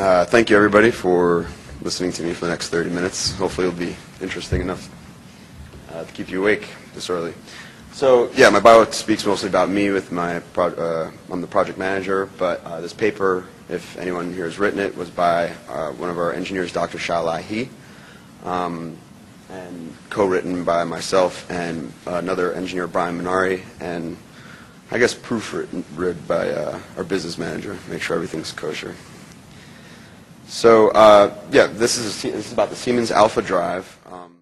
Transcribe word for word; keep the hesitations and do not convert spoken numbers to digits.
Uh, thank you, everybody, for listening to me for the next thirty minutes. Hopefully it'll be interesting enough uh, to keep you awake this early. So, yeah, my bio speaks mostly about me with my pro uh, I'm the project manager, but uh, this paper, if anyone here has written it, was by uh, one of our engineers, Doctor Shailahi, um, and co-written by myself and another engineer, Brian Minari, and I guess proofread by uh, our business manager, make sure everything's kosher. So, uh, yeah, this is, this is about the Siemens ELFA drive. Um,